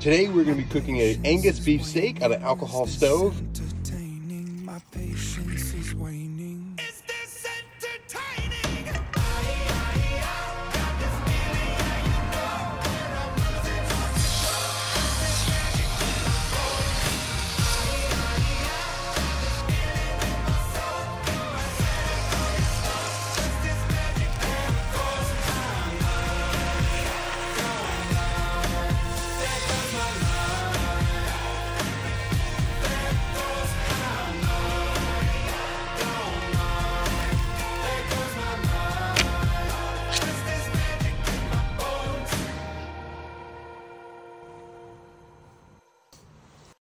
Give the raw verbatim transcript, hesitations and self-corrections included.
Today we're going to be cooking an Angus beef steak on an alcohol stove.